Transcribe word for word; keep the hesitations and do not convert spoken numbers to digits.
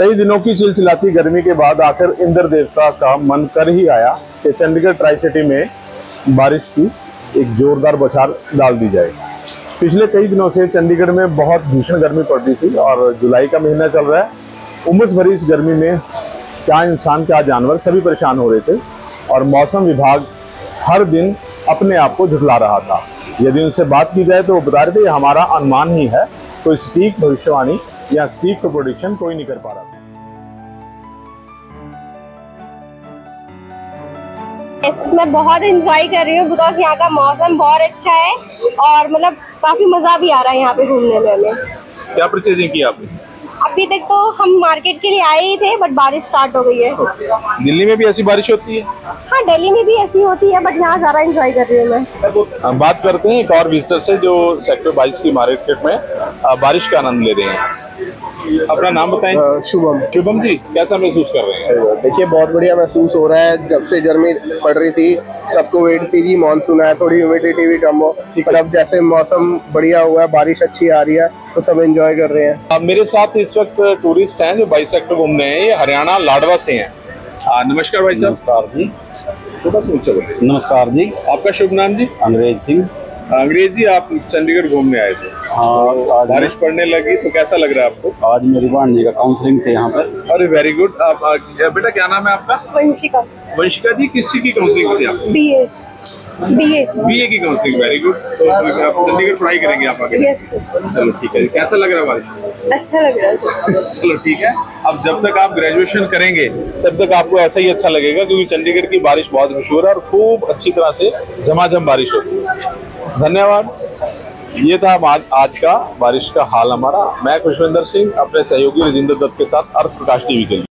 कई दिनों की चिलचिलाती गर्मी के बाद आखिर इंद्र देवता का मन कर ही आया कि चंडीगढ़ ट्राई सिटी में बारिश की एक जोरदार बौछार डाल दी जाए। पिछले कई दिनों से चंडीगढ़ में बहुत भीषण गर्मी पड़ रही थी और जुलाई का महीना चल रहा है। उमस भरी इस गर्मी में क्या इंसान क्या जानवर सभी परेशान हो रहे थे और मौसम विभाग हर दिन अपने आप को झुठला रहा था। यदि उनसे बात की जाए तो वो बता रहे थे हमारा अनुमान ही है, कोई सटीक भविष्यवाणी या सटीक प्रोडिक्शन कोई नहीं कर पा रहा था। Yes, मैं बहुत एंजॉय कर रही हूँ बिकॉज यहाँ का मौसम बहुत अच्छा है और मतलब काफी मजा भी आ रहा है यहाँ पे घूमने में। हमें क्या परचेजिंग की आपने? अभी तक तो हम मार्केट के लिए आए ही थे बट बारिश स्टार्ट हो गई है। okay. दिल्ली में भी ऐसी बारिश होती है? हाँ, दिल्ली में भी ऐसी होती है बट यहाँ ज़्यादा एंजॉय कर रही हूँ मैं। हम बात करते हैं एक और विजिटर से जो सेक्टर बाईस की मार्केट में बारिश का आनंद ले रहे हैं। अपना नाम बताएं। शुभम। शुभम जी, कैसा महसूस कर रहे हैं? देखिए, बहुत बढ़िया महसूस हो रहा है। जब से गर्मी पड़ रही थी सबको वेट थी जी मानसून आया, थोड़ी ह्यूमिडिटी भी कम हो, पर अब जैसे मौसम बढ़िया हुआ है, बारिश अच्छी आ रही है तो सब एंजॉय कर रहे हैं। अब मेरे साथ इस वक्त टूरिस्ट हैं जो बाईस सेक्टर घूमने हैं, ये हरियाणा लाडवा से हैं। नमस्कार भाई साहब। नमस्कार जी। थोड़ा सोच। नमस्कार जी, आपका शुभ नाम? जी अंग्रेज सिंह। अंग्रेज जी, आप चंडीगढ़ घूमने आए थे? हाँ। तो बारिश पड़ने लगी तो कैसा लग रहा है आपको? आज मेरे भांजे का काउंसलिंग थे यहाँ पर। अरे वेरी गुड। आप बेटा क्या नाम है आपका? वंशिका। वंशिका जी, किसी की काउंसलिंग थी आप? बीए। बीए बीए की काउंसलिंग। Very good. तो आप चंडीगढ़ पढ़ाई करेंगे आप आगे? यस। चलो ठीक है। कैसा लग रहा है बारिश? अच्छा लग रहा है। चलो ठीक है। अब जब तक आप ग्रेजुएशन करेंगे तब तक आपको ऐसा ही अच्छा लगेगा क्योंकि चंडीगढ़ की बारिश बहुत मशहूर है और खूब अच्छी तरह से झमाझम बारिश होती है। धन्यवाद। ये था आज, आज का बारिश का हाल हमारा। मैं खुशविंदर सिंह अपने सहयोगी रजेंद्र दत्त के साथ अर्थ प्रकाश टीवी के लिए।